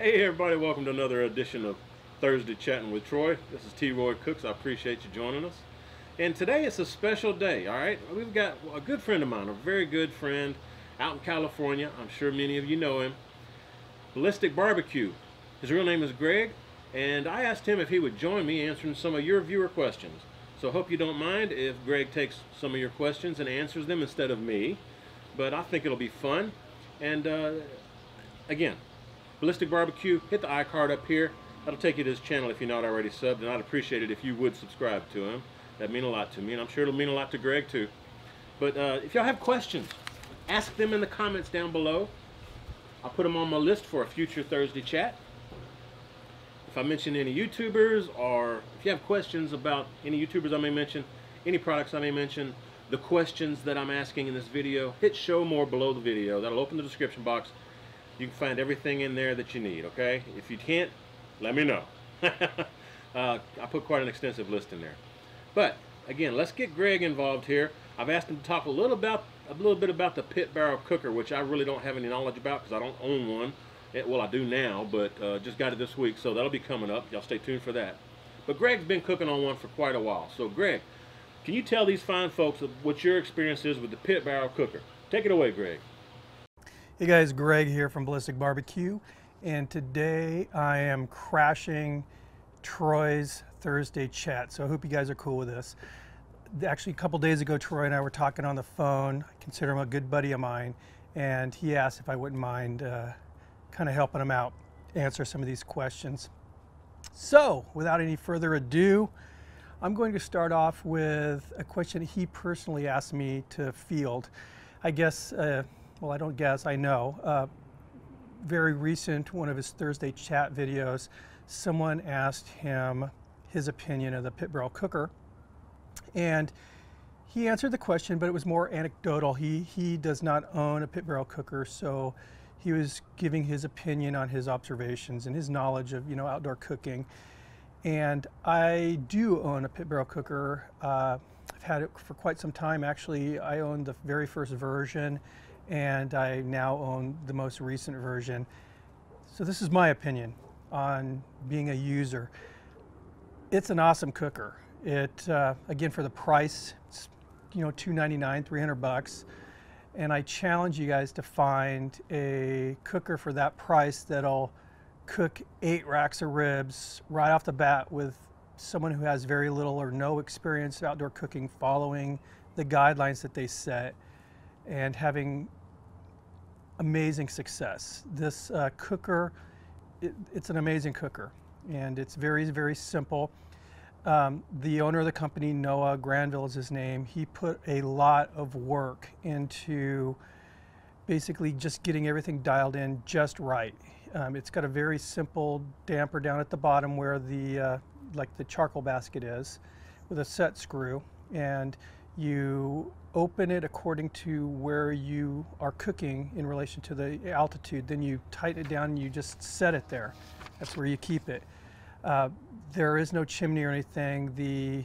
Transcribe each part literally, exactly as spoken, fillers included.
Hey everybody, welcome to another edition of Thursday Chatting with Troy. This is T. Roy Cooks. I appreciate you joining us. And today it's a special day, all right? We've got a good friend of mine, a very good friend out in California. I'm sure many of you know him. Ballistic Barbecue. His real name is Greg, and I asked him if he would join me answering some of your viewer questions. So I hope you don't mind if Greg takes some of your questions and answers them instead of me. But I think it'll be fun. And uh, again, Ballistic Barbecue, hit the iCard up here. That'll take you to his channel if you're not already subbed, and I'd appreciate it if you would subscribe to him. That'd mean a lot to me, and I'm sure it'll mean a lot to Greg too. But uh, if y'all have questions, ask them in the comments down below. I'll put them on my list for a future Thursday chat. If I mention any YouTubers, or if you have questions about any YouTubers I may mention, any products I may mention, the questions that I'm asking in this video, hit show more below the video. That'll open the description box. You can find everything in there that you need, okay? If you can't, let me know. uh, I put quite an extensive list in there. But again, let's get Greg involved here. I've asked him to talk a little about a little bit about the Pit Barrel Cooker, which I really don't have any knowledge about because I don't own one. It, well, I do now, but uh, just got it this week, so that'll be coming up. Y'all stay tuned for that. But Greg's been cooking on one for quite a while. So Greg, can you tell these fine folks what your experience is with the Pit Barrel Cooker? Take it away, Greg. Hey guys, Greg here from Ballistic Barbecue, and today I am crashing Troy's Thursday chat, so I hope you guys are cool with this. Actually, a couple days ago, Troy and I were talking on the phone. I consider him a good buddy of mine, and he asked if I wouldn't mind uh, kind of helping him out, answer some of these questions. So, without any further ado, I'm going to start off with a question he personally asked me to field. I guess. Uh, Well, I don't guess, I know. Uh, very recent, one of his Thursday chat videos, someone asked him his opinion of the Pit Barrel Cooker. And he answered the question, but it was more anecdotal. He, he does not own a Pit Barrel Cooker, so he was giving his opinion on his observations and his knowledge of, you know, outdoor cooking. And I do own a Pit Barrel Cooker. Uh, I've had it for quite some time, actually. I owned the very first version, and I now own the most recent version. So this is my opinion on being a user. It's an awesome cooker. It, uh, again, for the price, it's, you know, two ninety-nine, three hundred bucks. And I challenge you guys to find a cooker for that price that'll cook eight racks of ribs right off the bat with someone who has very little or no experience in outdoor cooking, following the guidelines that they set, and having amazing success. This uh, cooker, it, it's an amazing cooker, and it's very, very simple. Um, the owner of the company, Noah Glanville is his name, he put a lot of work into basically just getting everything dialed in just right. Um, it's got a very simple damper down at the bottom where the, uh, like the charcoal basket is, with a set screw, and you open it according to where you are cooking in relation to the altitude. Then you tighten it down and you just set it there. That's where you keep it. Uh, there is no chimney or anything. The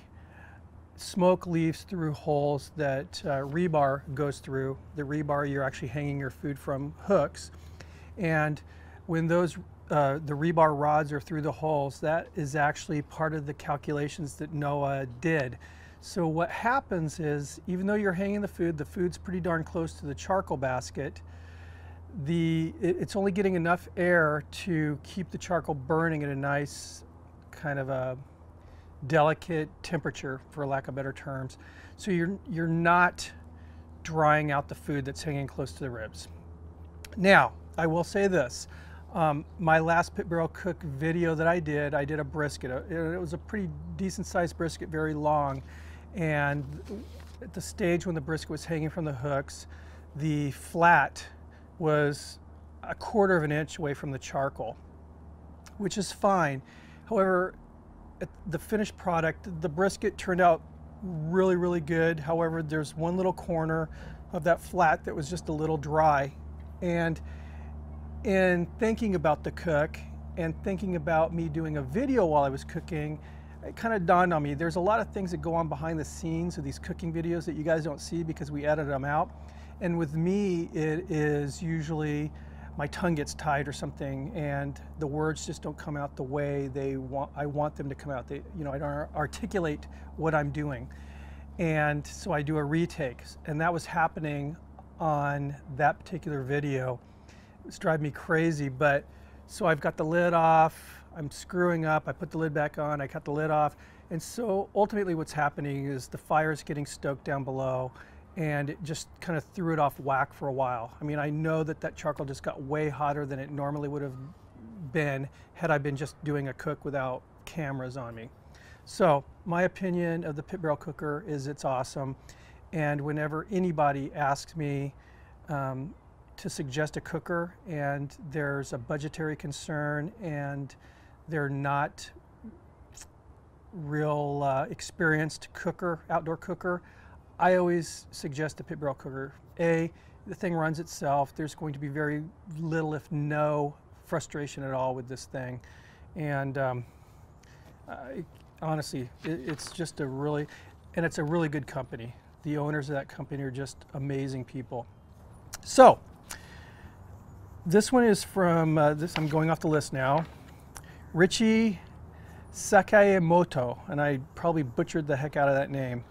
smoke leaves through holes that uh, rebar goes through. The rebar you're actually hanging your food from hooks. And when those uh, the rebar rods are through the holes, that is actually part of the calculations that Noah did. So what happens is, even though you're hanging the food, the food's pretty darn close to the charcoal basket. The, it, it's only getting enough air to keep the charcoal burning at a nice kind of a delicate temperature, for lack of better terms. So you're, you're not drying out the food that's hanging close to the ribs. Now, I will say this. Um, my last Pit Barrel Cook video that I did, I did a brisket. It, it was a pretty decent sized brisket, very long. And at the stage when the brisket was hanging from the hooks, the flat was a quarter of an inch away from the charcoal, which is fine. However, at the finished product, the brisket turned out really, really good. However, there's one little corner of that flat that was just a little dry. And in thinking about the cook and thinking about me doing a video while I was cooking, it kind of dawned on me, there's a lot of things that go on behind the scenes of these cooking videos that you guys don't see because we edit them out. And with me, it is usually my tongue gets tied or something, and the words just don't come out the way they want. I want them to come out. They, you know, I don't articulate what I'm doing, and so I do a retake. And that was happening on that particular video. It's driving me crazy. But so I've got the lid off. I'm screwing up. I put the lid back on. I cut the lid off. And so ultimately, what's happening is the fire's getting stoked down below, and it just kind of threw it off whack for a while. I mean, I know that that charcoal just got way hotter than it normally would have been had I been just doing a cook without cameras on me. So my opinion of the Pit Barrel Cooker is it's awesome. And whenever anybody asks me um, to suggest a cooker and there's a budgetary concern and they're not real uh, experienced cooker, outdoor cooker, I always suggest the Pit Barrel Cooker. A, the thing runs itself. There's going to be very little, if no, frustration at all with this thing. And um, I, honestly, it, it's just a really, and it's a really good company. The owners of that company are just amazing people. So, this one is from, uh, this, I'm going off the list now, Richie Sakamoto, and I probably butchered the heck out of that name.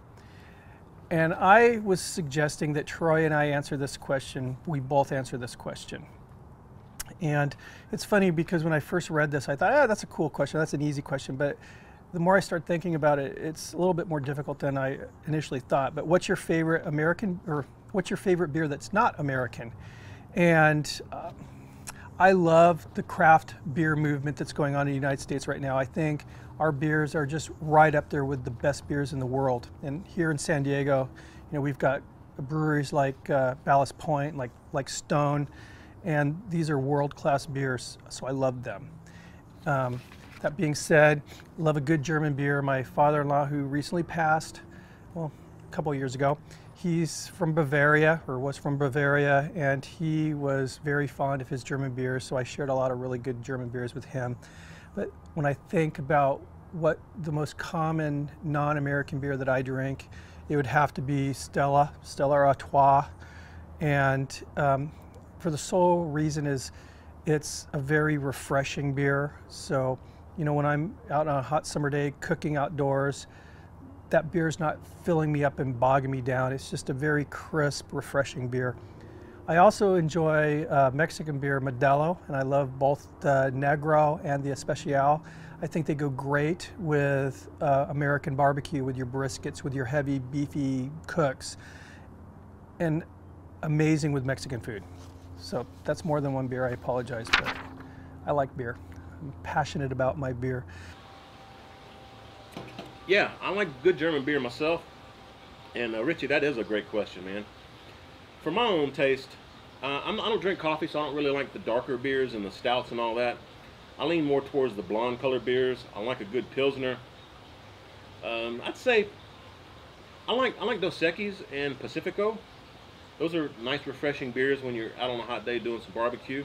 And I was suggesting that Troy and I answer this question. We both answer this question. And it's funny because when I first read this, I thought, ah, that's a cool question. That's an easy question. But the more I start thinking about it, it's a little bit more difficult than I initially thought. But what's your favorite American, or what's your favorite beer that's not American? And uh, I love the craft beer movement that's going on in the United States right now. I think our beers are just right up there with the best beers in the world. And here in San Diego, you know, we've got breweries like uh, Ballast Point, like like Stone, and these are world-class beers. So I love them. Um, that being said, love a good German beer. My father-in-law, who recently passed, well, a couple of years ago, he's from Bavaria, or was from Bavaria, and he was very fond of his German beers, so I shared a lot of really good German beers with him. But when I think about what the most common non-American beer that I drink, it would have to be Stella, Stella Artois, and um, for the sole reason is it's a very refreshing beer. So, you know, when I'm out on a hot summer day cooking outdoors, that beer is not filling me up and bogging me down. It's just a very crisp, refreshing beer. I also enjoy uh, Mexican beer, Modelo, and I love both the Negro and the Especial. I think they go great with uh, American barbecue, with your briskets, with your heavy, beefy cooks, and amazing with Mexican food. So that's more than one beer, I apologize, but I like beer. I'm passionate about my beer. Yeah, I like good German beer myself. And uh, Richie, that is a great question, man. For my own taste, uh, I'm, I don't drink coffee, so I don't really like the darker beers and the stouts and all that. I lean more towards the blonde colored beers. I like a good Pilsner. Um, I'd say I like I like Dos Equis and Pacifico. Those are nice, refreshing beers when you're out on a hot day doing some barbecue.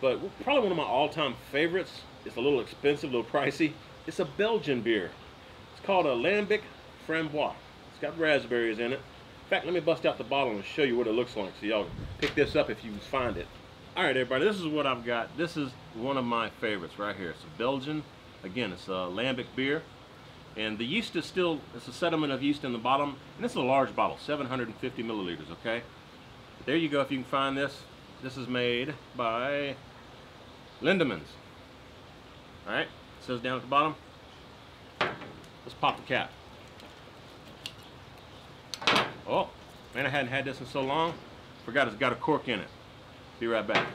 But probably one of my all-time favorites, it's a little expensive, a little pricey, it's a Belgian beer. It's called a Lambic Framboise. It's got raspberries in it. In fact, let me bust out the bottle and show you what it looks like so y'all can pick this up if you find it. All right, everybody, this is what I've got. This is one of my favorites right here. It's a Belgian. Again, it's a Lambic beer. And the yeast is still, it's a sediment of yeast in the bottom. And this is a large bottle, seven hundred fifty milliliters, okay? But there you go if you can find this. This is made by Lindemans. All right, it says down at the bottom. Let's pop the cap. Oh, man, I hadn't had this in so long. Forgot it's got a cork in it. Be right back.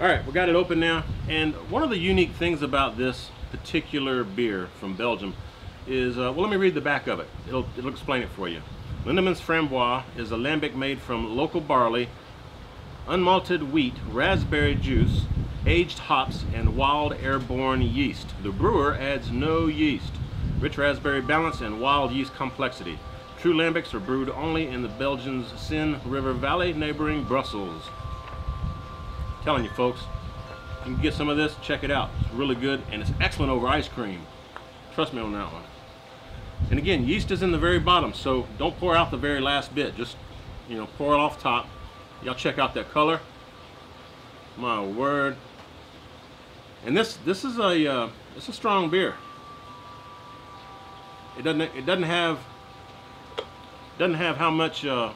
All right, we got it open now. And one of the unique things about this particular beer from Belgium is, uh, well, let me read the back of it. It'll, it'll explain it for you. Lindemans Framboise is a lambic made from local barley, unmalted wheat, raspberry juice, aged hops, and wild airborne yeast. The brewer adds no yeast. Rich raspberry balance and wild yeast complexity. True lambics are brewed only in the Belgians' Senne River Valley, neighboring Brussels. I'm telling you folks, if you can get some of this, check it out. It's really good and it's excellent over ice cream. Trust me on that one. And again, yeast is in the very bottom, so don't pour out the very last bit. Just, you know, pour it off top. Y'all check out that color. My word. And this this is a uh, it's a strong beer. It doesn't it doesn't have doesn't have how much uh,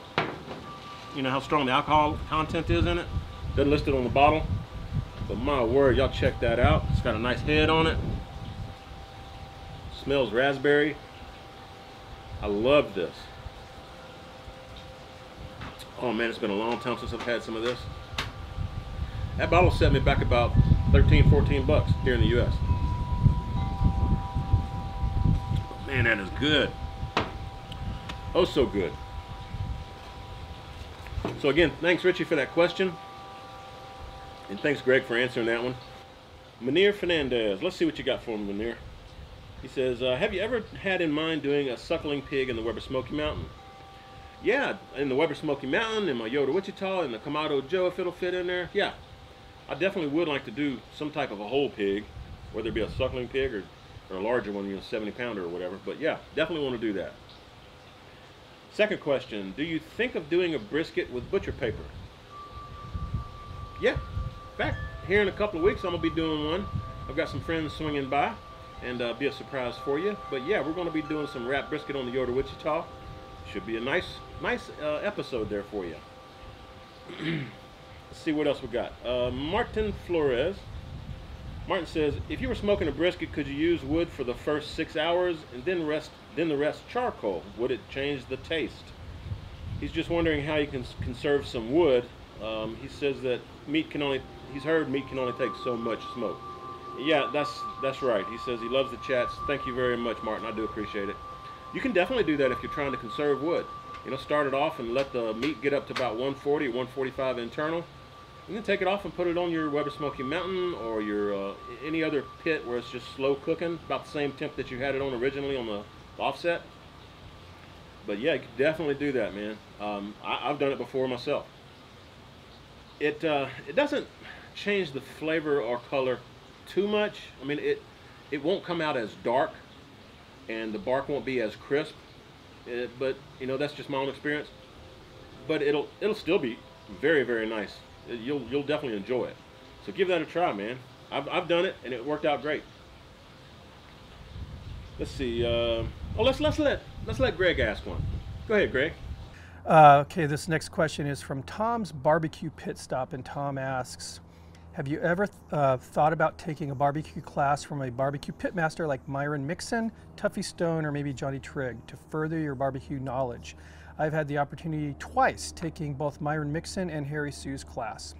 you know how strong the alcohol content is in it. Doesn't list it on the bottle, but my word, y'all check that out. It's got a nice head on it. Smells raspberry. I love this. Oh man, it's been a long time since I've had some of this. That bottle set me back about thirteen, fourteen bucks here in the U S Man, that is good. Oh, so good. So again, thanks Richie for that question. And thanks Greg for answering that one. Meneer Fernandez, let's see what you got for him, Meneer. He says, uh, have you ever had in mind doing a suckling pig in the Weber Smoky Mountain? Yeah, in the Weber Smoky Mountain, in my Yoder Wichita, in the Kamado Joe, if it'll fit in there. Yeah, I definitely would like to do some type of a whole pig, whether it be a suckling pig or, or a larger one, you know, seventy pounder or whatever. But yeah, definitely want to do that. Second question, do you think of doing a brisket with butcher paper? Yeah, in fact, here in a couple of weeks, I'm going to be doing one. I've got some friends swinging by, and uh, be a surprise for you. But yeah, we're going to be doing some wrap brisket on the Yoder Wichita. Should be a nice, nice uh, episode there for you. Let's see what else we got. Uh, Martin Flores. Martin says, if you were smoking a brisket, could you use wood for the first six hours and then rest, then the rest charcoal? Would it change the taste? He's just wondering how you can conserve some wood. Um, he says that meat can only, he's heard meat can only take so much smoke. Yeah, that's that's right. He says he loves the chats. Thank you very much, Martin. I do appreciate it. You can definitely do that if you're trying to conserve wood. You know, start it off and let the meat get up to about one forty, one forty-five internal, and then take it off and put it on your Weber Smoky Mountain or your uh, any other pit where it's just slow cooking, about the same temp that you had it on originally on the offset. But yeah, you can definitely do that, man. Um, I, I've done it before myself. It uh, it doesn't change the flavor or color too much. I mean, it it won't come out as dark, and the bark won't be as crisp. It, but you know, that's just my own experience. But it'll it'll still be very very nice. It, you'll you'll definitely enjoy it. So give that a try, man. I've I've done it and it worked out great. Let's see. Uh, oh, let's let's let let's let Greg ask one. Go ahead, Greg. Uh, okay, this next question is from Tom's Barbecue Pit Stop, and Tom asks, have you ever uh, thought about taking a barbecue class from a barbecue pitmaster like Myron Mixon, Tuffy Stone, or maybe Johnny Trigg to further your barbecue knowledge? I've had the opportunity twice taking both Myron Mixon and Harry Sue's class.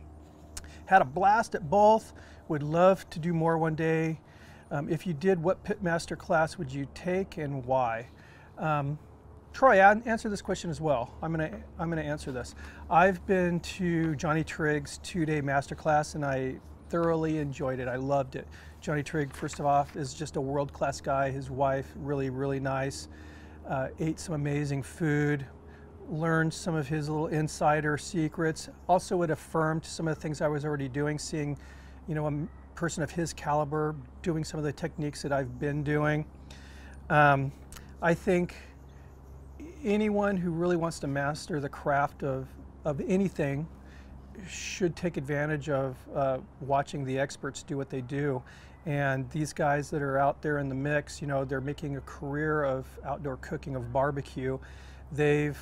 Had a blast at both, would love to do more one day. Um, if you did, what pitmaster class would you take and why? Um, Troy, answer this question as well. I'm gonna I'm gonna answer this. I've been to Johnny Trigg's two-day masterclass and I thoroughly enjoyed it. I loved it. Johnny Trigg, first of all, is just a world-class guy. His wife, really, really nice. Uh, ate some amazing food. Learned some of his little insider secrets. Also, it affirmed some of the things I was already doing. Seeing, you know, a person of his caliber doing some of the techniques that I've been doing. Um, I think. Anyone who really wants to master the craft of, of anything should take advantage of uh, watching the experts do what they do. And these guys that are out there in the mix, you know, they're making a career of outdoor cooking, of barbecue. They've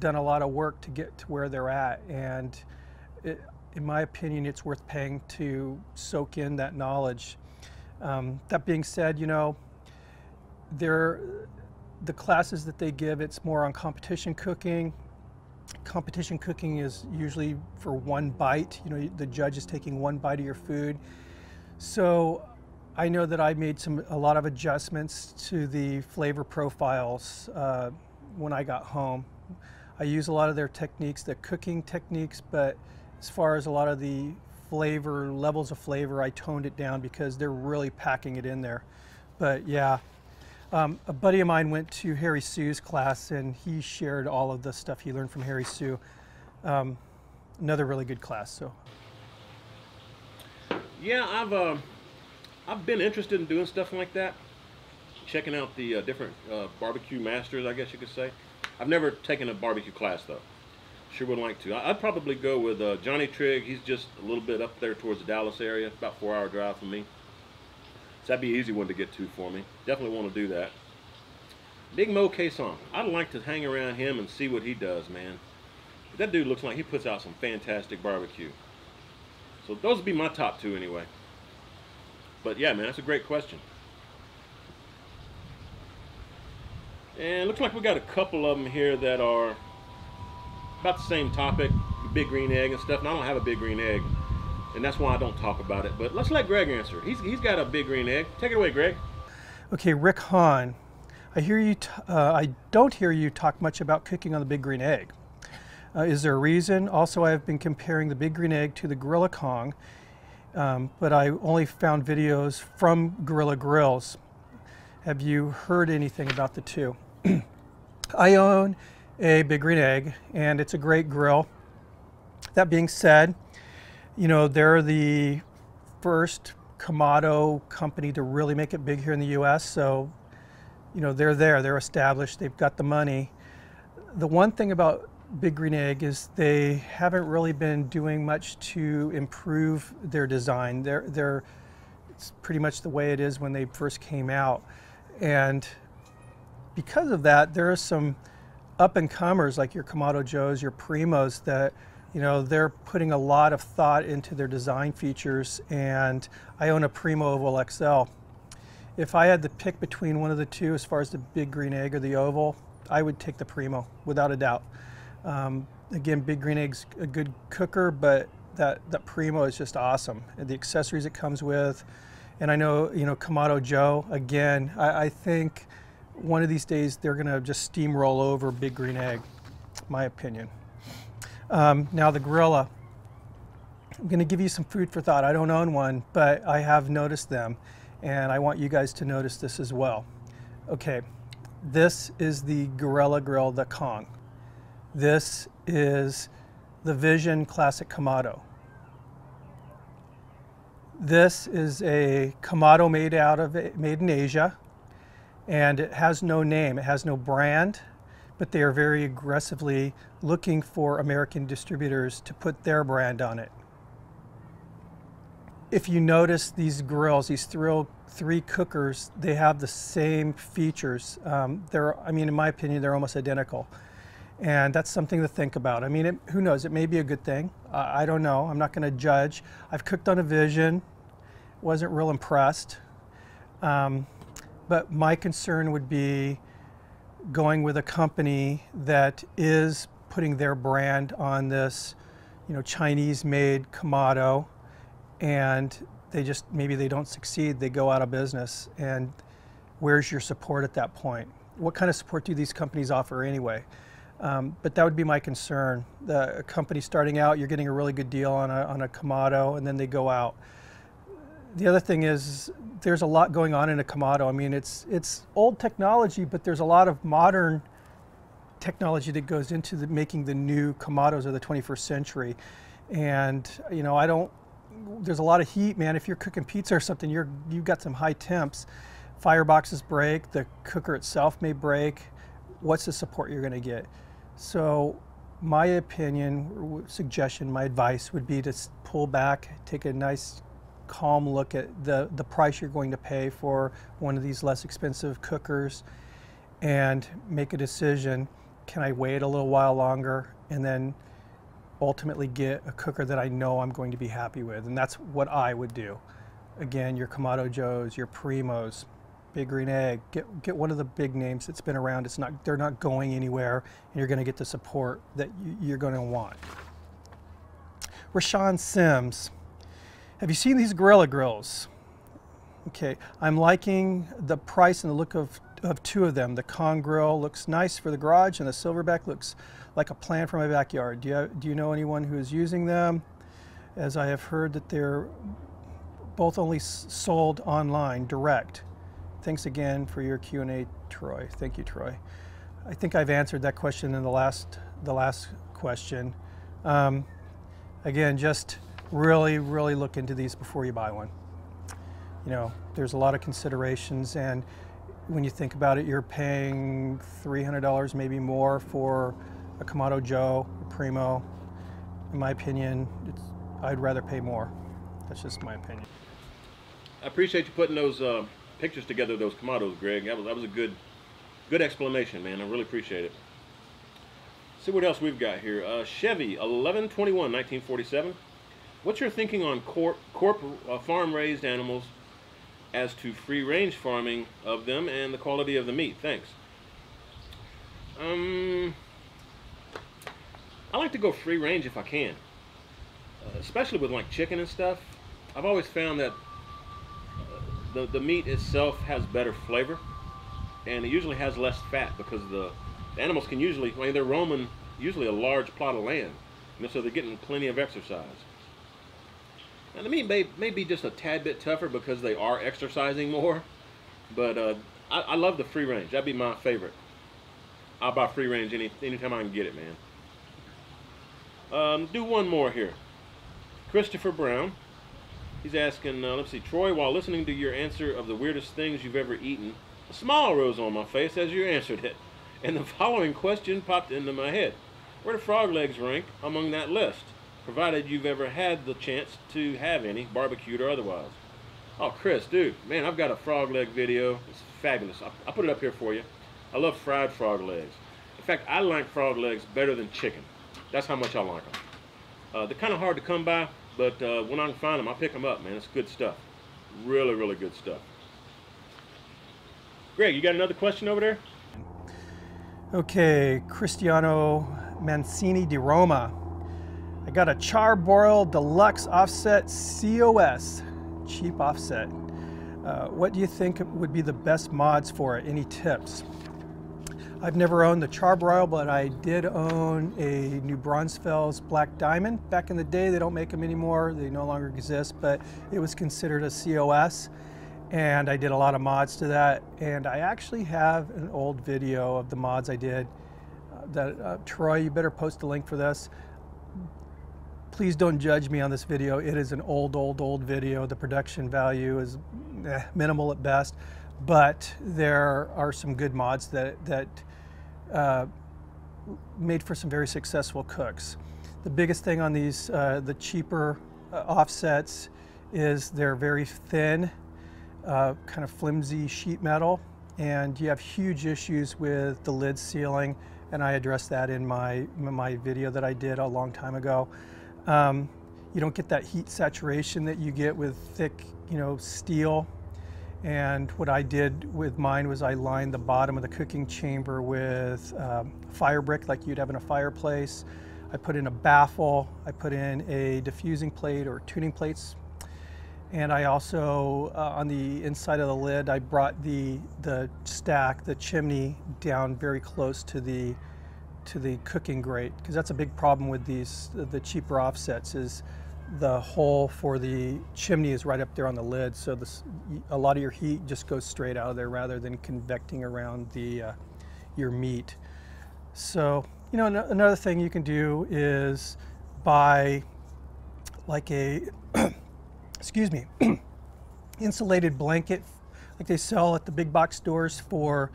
done a lot of work to get to where they're at. And it, in my opinion, it's worth paying to soak in that knowledge. Um, that being said, you know, there, the classes that they give, it's more on competition cooking. Competition cooking is usually for one bite. You know, the judge is taking one bite of your food. So I know that I made some a lot of adjustments to the flavor profiles uh, when I got home. I use a lot of their techniques, the cooking techniques, but as far as a lot of the flavor, levels of flavor, I toned it down because they're really packing it in there. But yeah. Um, a buddy of mine went to Harry Sue's class and he shared all of the stuff he learned from Harry Sue. Um, another really good class. So, yeah, I've uh, I've been interested in doing stuff like that, checking out the uh, different uh, barbecue masters, I guess you could say. I've never taken a barbecue class though. Sure would like to. I'd probably go with uh, Johnny Trigg. He's just a little bit up there towards the Dallas area. It's about a four hour drive from me. So that'd be an easy one to get to for me. Definitely want to do that. Big Mo Caisson. I'd like to hang around him and see what he does, man. That dude looks like he puts out some fantastic barbecue. So those would be my top two anyway. But yeah, man, that's a great question. And it looks like we got a couple of them here that are about the same topic, Big Green Egg and stuff. And I don't have a Big Green Egg, and that's why I don't talk about it. But let's let Greg answer. He's, he's got a Big Green Egg. Take it away, Greg. Okay, Rick Hahn. I hear you. T uh, I don't hear you talk much about cooking on the Big Green Egg. Uh, is there a reason? Also, I have been comparing the Big Green Egg to the Gorilla Kong, um, but I only found videos from Gorilla Grills. Have you heard anything about the two? I own a Big Green Egg, and it's a great grill. That being said, you know, they're the first Kamado company to really make it big here in the U S, so, you know, they're there, they're established, they've got the money. The one thing about Big Green Egg is they haven't really been doing much to improve their design. They're, they're, it's pretty much the way it is when they first came out. And because of that, there are some up-and-comers like your Kamado Joes, your Primos that, you know, they're putting a lot of thought into their design features, and I own a Primo Oval X L. If I had to pick between one of the two as far as the Big Green Egg or the Oval, I would take the Primo, without a doubt. Um, again, Big Green Egg's a good cooker, but that, that Primo is just awesome. And the accessories it comes with, and I know, you know, Kamado Joe, again, I, I think one of these days they're gonna just steamroll over Big Green Egg, my opinion. Um, now the Gorilla, I'm gonna give you some food for thought. I don't own one, but I have noticed them, and I want you guys to notice this as well. Okay, this is the Gorilla Grill, the Kong. This is the Vision Classic Kamado. This is a Kamado made out of made in Asia, and it has no name, it has no brand, but they are very aggressively looking for American distributors to put their brand on it. If you notice these grills, these three, three cookers, they have the same features. Um, they're, I mean, in my opinion, they're almost identical. And that's something to think about. I mean, it, who knows? It may be a good thing. Uh, I don't know. I'm not going to judge. I've cooked on a Vision. Wasn't real impressed. Um, but my concern would be going with a company that is putting their brand on this, you know, Chinese-made Kamado, and they just, maybe they don't succeed. They go out of business. And where's your support at that point? What kind of support do these companies offer anyway? Um, but that would be my concern. The a company starting out, you're getting a really good deal on a, on a Kamado, and then they go out. The other thing is, there's a lot going on in a Kamado. I mean, it's, it's old technology, but there's a lot of modern technology that goes into the, making the new Kamados of the twenty-first century. And, you know, I don't, there's a lot of heat, man. If you're cooking pizza or something, you're, you've got some high temps. Fireboxes break, the cooker itself may break. What's the support you're gonna get? So my opinion, suggestion, my advice would be to pull back, take a nice calm look at the, the price you're going to pay for one of these less expensive cookers and make a decision. Can I wait a little while longer and then ultimately get a cooker that I know I'm going to be happy with? And that's what I would do. Again, your Kamado Joes, your Primos, Big Green Egg, get, get one of the big names that's been around. It's not, they're not going anywhere, and you're gonna get the support that you, you're gonna want. Rashawn Sims, have you seen these Gorilla Grills? Okay, I'm liking the price and the look of, of two of them. The Kong Grill looks nice for the garage, and the Silverback looks like a plan for my backyard. Do you, have, do you know anyone who is using them? As I have heard that they're both only sold online, direct. Thanks again for your Q and A, Troy. Thank you, Troy. I think I've answered that question in the last, the last question. Um, again, just really, really look into these before you buy one. You know, there's a lot of considerations, and when you think about it, you're paying three hundred dollars, maybe more, for a Kamado Joe, primo. In my opinion, it's, I'd rather pay more. That's just my opinion. I appreciate you putting those uh, pictures together of those Kamados, Greg. That was, that was a good good explanation, man. I really appreciate it. See what else we've got here. Uh, Chevy eleven twenty-one, nineteen forty-seven. What's your thinking on corp, corp uh, farm-raised animals as to free-range farming of them and the quality of the meat? Thanks. Um, I like to go free-range if I can, uh, especially with like chicken and stuff. I've always found that the, the meat itself has better flavor, and it usually has less fat because the The animals can usually, when they're roaming, usually a large plot of land, and so they're getting plenty of exercise. Now the meat may, may be just a tad bit tougher because they are exercising more, but uh, I, I love the free range. That'd be my favorite. I'll buy free range any anytime I can get it, man. Um, do one more here. Christopher Brown, he's asking, uh, let's see, Troy, while listening to your answer of the weirdest things you've ever eaten, a smile rose on my face as you answered it. And the following question popped into my head. Where do frog legs rank among that list, provided you've ever had the chance to have any, barbecued or otherwise? Oh, Chris, dude, man, I've got a frog leg video. It's fabulous. I'll, I'll put it up here for you. I love fried frog legs. In fact, I like frog legs better than chicken. That's how much I like them. Uh, they're kind of hard to come by, but uh, when I can find them, I pick them up, man. It's good stuff. Really, really good stuff. Greg, you got another question over there? Okay, Cristiano Mancini di Roma. I got a Charbroil Deluxe Offset C O S, cheap offset. Uh, what do you think would be the best mods for it? Any tips? I've never owned the Charbroil, but I did own a New Braunfels Black Diamond. Back in the day, they don't make them anymore. They no longer exist, but it was considered a C O S. And I did a lot of mods to that, and I actually have an old video of the mods I did. Uh, that uh, Troy, you better post a link for this. Please don't judge me on this video. It is an old, old, old video. The production value is eh, minimal at best, but there are some good mods that that uh, made for some very successful cooks. The biggest thing on these, uh, the cheaper uh, offsets, is they're very thin. Uh, kind of flimsy sheet metal, and you have huge issues with the lid sealing, and I addressed that in my my video that I did a long time ago. Um, you don't get that heat saturation that you get with thick, you know, steel. And what I did with mine was I lined the bottom of the cooking chamber with um, fire brick like you'd have in a fireplace. I put in a baffle, I put in a diffusing plate or tuning plates. And I also, uh, on the inside of the lid, I brought the the stack, the chimney, down very close to the to the cooking grate, because that's a big problem with these the cheaper offsets is the hole for the chimney is right up there on the lid, so this, a lot of your heat just goes straight out of there rather than convecting around the uh, your meat. So you know, another thing you can do is buy like a excuse me, insulated blanket like they sell at the big box stores for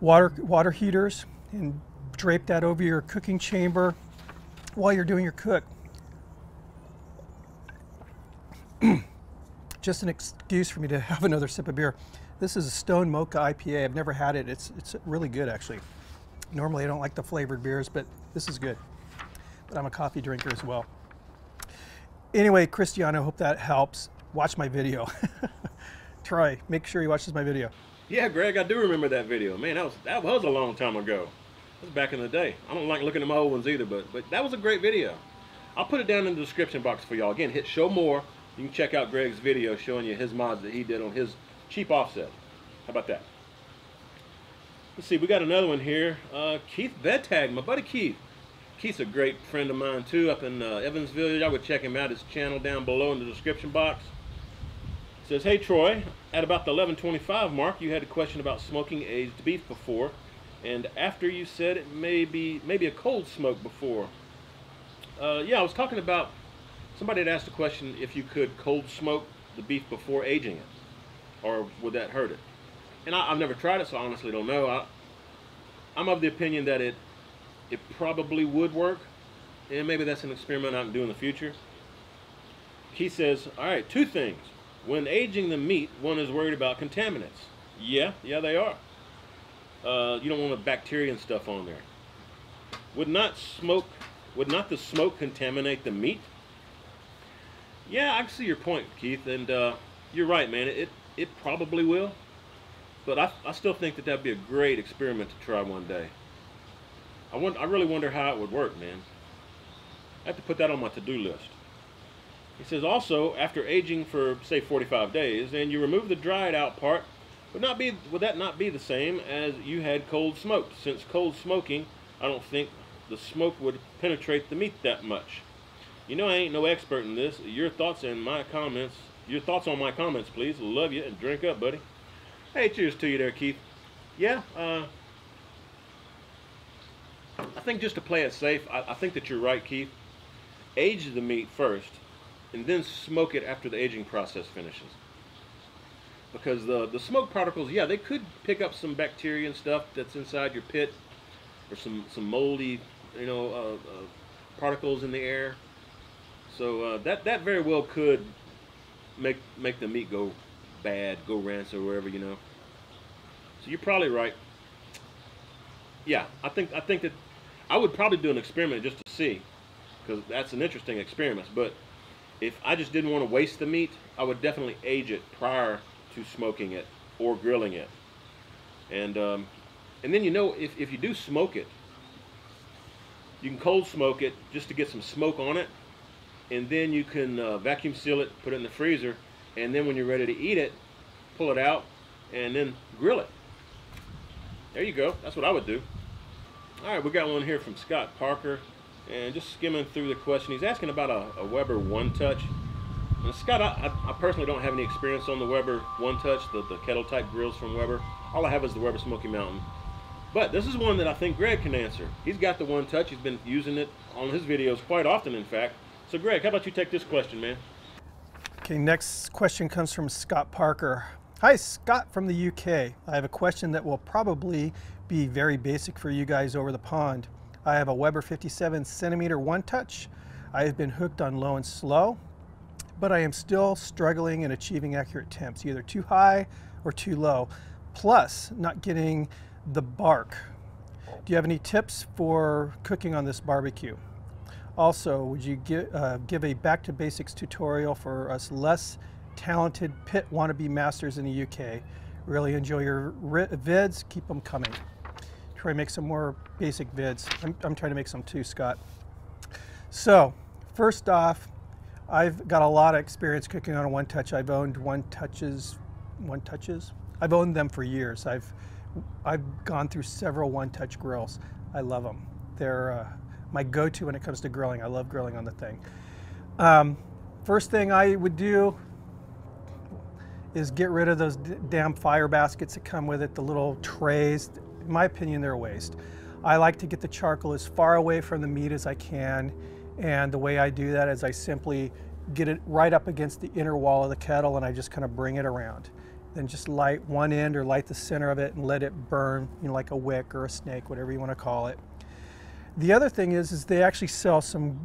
water water heaters, and drape that over your cooking chamber while you're doing your cook. Just an excuse for me to have another sip of beer. This is a Stone Mocha I P A. I've never had it. It's, it's really good, actually. Normally I don't like the flavored beers, but this is good. But I'm a coffee drinker as well. Anyway, Cristiano, hope that helps. Watch my video. Troy, make sure he watches my video. Yeah, Greg, I do remember that video. Man, that was, that was a long time ago. That was back in the day. I don't like looking at my old ones either, but, but that was a great video. I'll put it down in the description box for y'all. Again, hit show more. You can check out Greg's video showing you his mods that he did on his cheap offset. How about that? Let's see, we got another one here. Uh, Keith Bettag, my buddy Keith. Keith's a great friend of mine too, up in uh, Evansville. Y'all would check him out, his channel down below in the description box. It says, hey Troy, at about the eleven twenty-five mark, you had a question about smoking aged beef before, and after you said it may be maybe a cold smoke before. Uh, yeah, I was talking about, somebody had asked the question if you could cold smoke the beef before aging it, or would that hurt it? And I, I've never tried it, so I honestly don't know. I, I'm of the opinion that it It probably would work, and maybe that's an experiment I can do in the future. He says, all right, two things. When aging the meat, one is worried about contaminants. Yeah, yeah, they are. Uh, you don't want the bacteria and stuff on there. Would not smoke, would not the smoke contaminate the meat? Yeah, I can see your point, Keith, and uh, you're right, man. It it probably will, but I I still think that that'd be a great experiment to try one day. I want I really wonder how it would work, man. I have to put that on my to-do list. He says also, after aging for say forty-five days, and you remove the dried out part, would not be would that not be the same as you had cold smoked? Since cold smoking, I don't think the smoke would penetrate the meat that much. You know I ain't no expert in this. Your thoughts and my comments, your thoughts on my comments, please. Love you and drink up, buddy. Hey, cheers to you there, Keith. Yeah, uh, I think just to play it safe, I, I think that you're right, Keith. Age the meat first, and then smoke it after the aging process finishes. Because the, the smoke particles, yeah, they could pick up some bacteria and stuff that's inside your pit, or some, some moldy, you know, uh, uh, particles in the air. So uh, that, that very well could make, make the meat go bad, go rancid, or wherever, you know. So you're probably right. Yeah, I think, I think that I would probably do an experiment just to see, because that's an interesting experiment. But if I just didn't want to waste the meat, I would definitely age it prior to smoking it or grilling it. And um, and then, you know, if, if you do smoke it, you can cold smoke it just to get some smoke on it, and then you can uh, vacuum seal it, put it in the freezer, and then when you're ready to eat it, pull it out and then grill it. There you go. That's what I would do. All right, we got one here from Scott Parker. And just skimming through the question, he's asking about a, a Weber One Touch. Now, Scott, I, I personally don't have any experience on the Weber One Touch, the, the kettle-type grills from Weber. All I have is the Weber Smoky Mountain. But this is one that I think Greg can answer. He's got the One Touch. He's been using it on his videos quite often, in fact. So, Greg, how about you take this question, man? Okay, next question comes from Scott Parker. Hi, Scott from the U K. I have a question that will probably be very basic for you guys over the pond. I have a Weber fifty-seven centimeter One Touch. I have been hooked on low and slow, but I am still struggling in achieving accurate temps, either too high or too low, plus not getting the bark. Do you have any tips for cooking on this barbecue? Also, would you give, uh, give a back to basics tutorial for us less talented pit wannabe masters in the U K? Really enjoy your vids, keep them coming. Try to make some more basic vids. I'm, I'm trying to make some too, Scott. So, first off, I've got a lot of experience cooking on a One Touch. I've owned One Touches, One Touches? I've owned them for years. I've, I've gone through several One Touch grills. I love them. They're uh, my go-to when it comes to grilling. I love grilling on the thing. Um, first thing I would do is get rid of those d damn fire baskets that come with it, the little trays. In my opinion, they're a waste. I like to get the charcoal as far away from the meat as I can, and the way I do that is I simply get it right up against the inner wall of the kettle and I just kind of bring it around. Then just light one end or light the center of it and let it burn, you know, like a wick or a snake, whatever you want to call it. The other thing is, is they actually sell some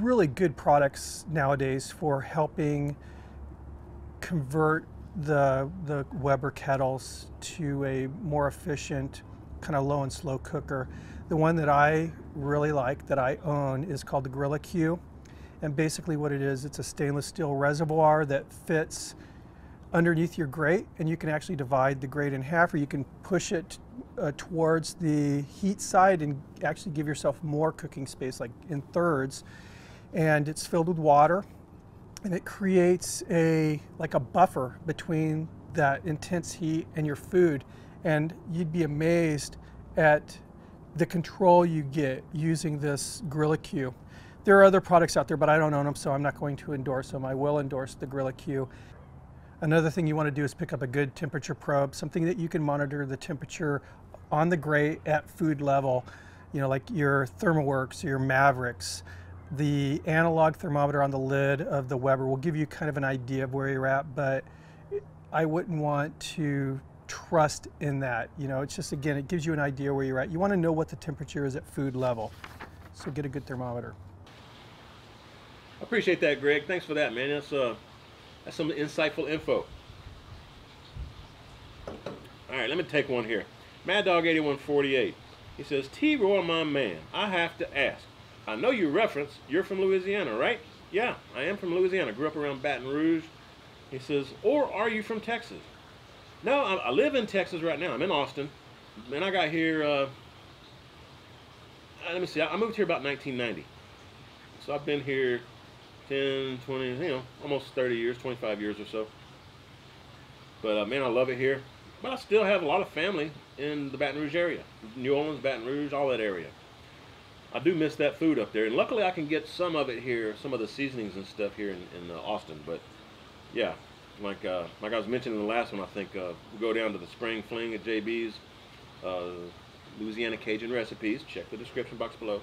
really good products nowadays for helping convert the, the Weber kettles to a more efficient kind of low and slow cooker. The one that I really like, that I own, is called the Grilla Q. And basically what it is, it's a stainless steel reservoir that fits underneath your grate, and you can actually divide the grate in half, or you can push it uh, towards the heat side and actually give yourself more cooking space, like in thirds. And it's filled with water, and it creates a like a buffer between that intense heat and your food. And you'd be amazed at the control you get using this Grilla Q. There are other products out there, but I don't own them, so I'm not going to endorse them. I will endorse the Grilla Q. Another thing you want to do is pick up a good temperature probe, something that you can monitor the temperature on the grate at food level, you know, like your ThermoWorks or your Mavericks. The analog thermometer on the lid of the Weber will give you kind of an idea of where you're at, but I wouldn't want to trust in that. You know, it's just, again, it gives you an idea where you're at. You want to know what the temperature is at food level, so get a good thermometer. I appreciate that, Greg. Thanks for that, man. That's uh, that's some insightful info. All right, let me take one here. Mad Dog eighty-one forty-eight. He says, T. Roy, my man, I have to ask. I know you reference, you're from Louisiana, right? Yeah, I am from Louisiana. Grew up around Baton Rouge. He says, or are you from Texas? No, I, I live in Texas right now. I'm in Austin. And I got here, uh, let me see, I, I moved here about nineteen ninety. So I've been here ten, twenty, you know, almost thirty years, twenty-five years or so. But, uh, man, I love it here. But I still have a lot of family in the Baton Rouge area. New Orleans, Baton Rouge, all that area. I do miss that food up there. And luckily I can get some of it here, some of the seasonings and stuff here in, in uh, Austin. But, yeah, like uh, like I was mentioning in the last one, I think uh, we'll go down to the Spring Fling at J B's. Uh, Louisiana Cajun recipes. Check the description box below.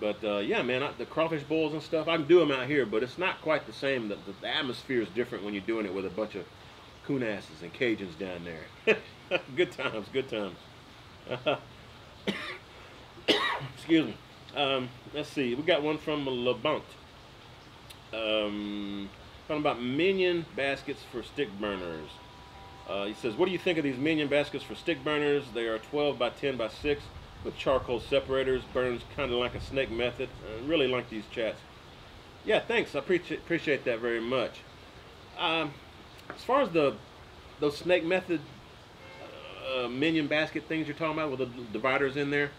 But, uh, yeah, man, I, the crawfish bowls and stuff, I can do them out here, but it's not quite the same. The, the, the atmosphere is different when you're doing it with a bunch of coonasses and Cajuns down there. Good times, good times. Uh, excuse me. Um, let's see. We got one from LeBont. Um, talking about minion baskets for stick burners. Uh, he says, what do you think of these minion baskets for stick burners? They are twelve by ten by six with charcoal separators. Burns kind of like a snake method. I really like these chats. Yeah, thanks. I appreciate that very much. Um, as far as the those snake method uh, minion basket things you're talking about with the dividers in there,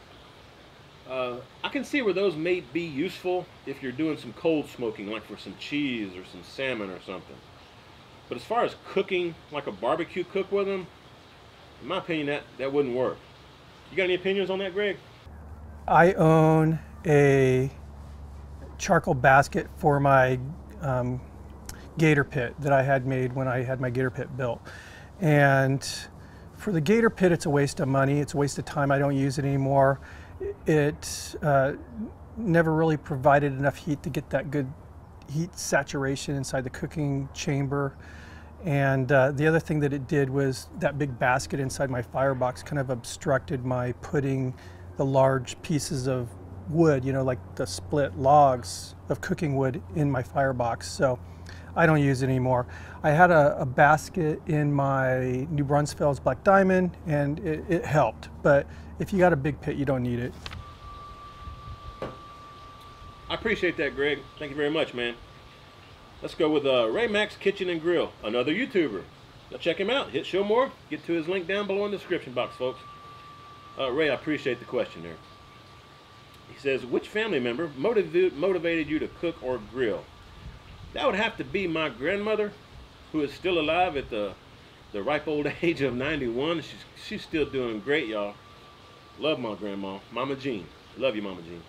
uh, I can see where those may be useful if you're doing some cold smoking, like for some cheese or some salmon or something. But as far as cooking, like a barbecue cook with them, in my opinion, that, that wouldn't work. You got any opinions on that, Greg? I own a charcoal basket for my um, gator pit that I had made when I had my gator pit built. And for the gator pit, it's a waste of money. It's a waste of time. I don't use it anymore. It uh, never really provided enough heat to get that good heat saturation inside the cooking chamber. And uh, the other thing that it did was that big basket inside my firebox kind of obstructed my putting the large pieces of wood, you know, like the split logs of cooking wood in my firebox. So I don't use it anymore. I had a, a basket in my New Braunfels Black Diamond and it, it helped. But if you got a big pit, you don't need it. I appreciate that, Greg. Thank you very much, man. Let's go with uh, Ray Max Kitchen and Grill, another YouTuber. Now check him out. Hit show more. Get to his link down below in the description box, folks. Uh, Ray, I appreciate the question there. He says, which family member motiv motivated you to cook or grill? That would have to be my grandmother, who is still alive at the, the ripe old age of ninety-one. She's, she's still doing great, y'all. Love my grandma, Mama Jean. Love you, Mama Jean.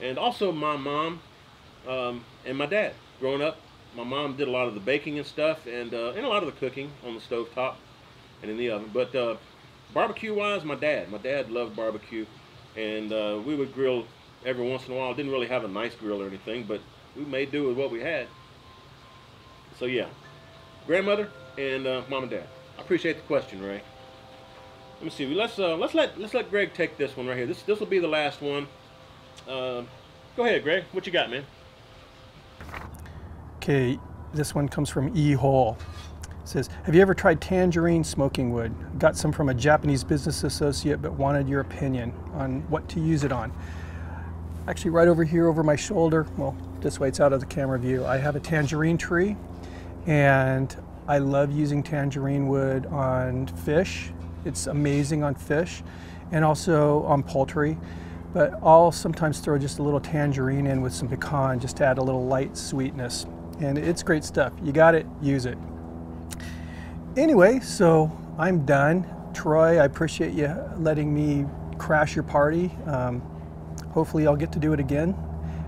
And also my mom um, and my dad. Growing up, my mom did a lot of the baking and stuff, and, uh, and a lot of the cooking on the stovetop and in the oven. But uh, barbecue-wise, my dad. My dad loved barbecue, and uh, we would grill every once in a while. Didn't really have a nice grill or anything, but we made do with what we had. So, yeah, grandmother and uh, mom and dad. I appreciate the question, Ray. Let me see. Let's, uh, let's, let, let's let Greg take this one right here. This, this will be the last one. Uh, go ahead, Greg. What you got, man? Okay, this one comes from E. Hole. It says, have you ever tried tangerine smoking wood? Got some from a Japanese business associate, but wanted your opinion on what to use it on. Actually, right over here over my shoulder, well, this way it's out of the camera view, I have a tangerine tree, and I love using tangerine wood on fish. It's amazing on fish, and also on poultry. But I'll sometimes throw just a little tangerine in with some pecan just to add a little light sweetness. And it's great stuff. You got it, use it. Anyway, so I'm done. Troy, I appreciate you letting me crash your party. Um, hopefully I'll get to do it again.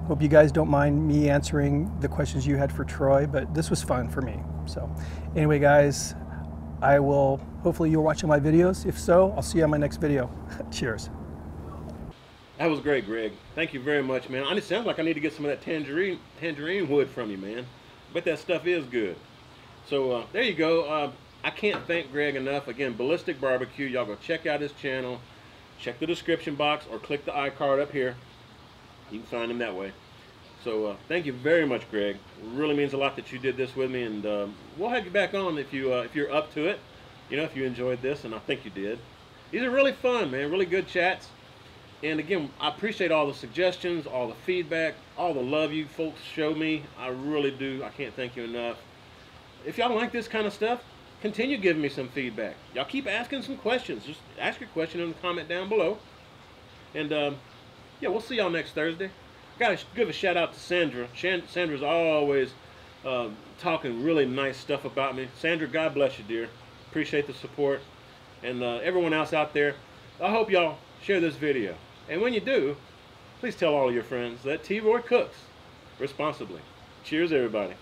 Hope you guys don't mind me answering the questions you had for Troy, but this was fun for me. So anyway, guys, I will, hopefully you're watching my videos. If so, I'll see you on my next video. Cheers. That was great, Greg. Thank you very much, man. It sounds like I need to get some of that tangerine tangerine wood from you, man. I bet that stuff is good. So uh, there you go. Uh, I can't thank Greg enough. Again, Ballistic Barbecue. Y'all go check out his channel. Check the description box or click the iCard up here. You can find him that way. So uh, thank you very much, Greg. It really means a lot that you did this with me, and um, we'll have you back on if you uh, if you're up to it. You know, if you enjoyed this, and I think you did. These are really fun, man. Really good chats. And again, I appreciate all the suggestions, all the feedback, all the love you folks show me. I really do. I can't thank you enough. If y'all like this kind of stuff, continue giving me some feedback. Y'all keep asking some questions. Just ask your question in the comment down below. And um, yeah, we'll see y'all next Thursday. Gotta give a shout out to Sandra. Sandra's always uh, talking really nice stuff about me. Sandra, God bless you, dear. Appreciate the support. And uh, everyone else out there, I hope y'all share this video. And when you do, please tell all of your friends that T. Roy cooks responsibly. Cheers, everybody.